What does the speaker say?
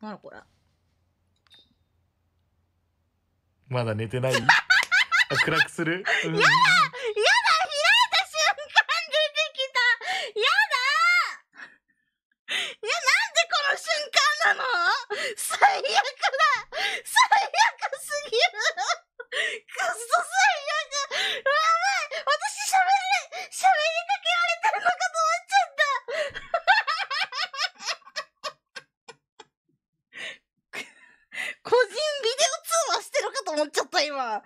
なのこれ。まだ寝てない？あ、暗くする？やだやだ、開いた瞬間出てきた。やだいや、なんでこの瞬間なの？最悪だ、最悪すぎる。くっそ最悪。やばい、私喋りかけられてるのかと思っちゃった。個人ビデオ通話してるかと思っちゃった今。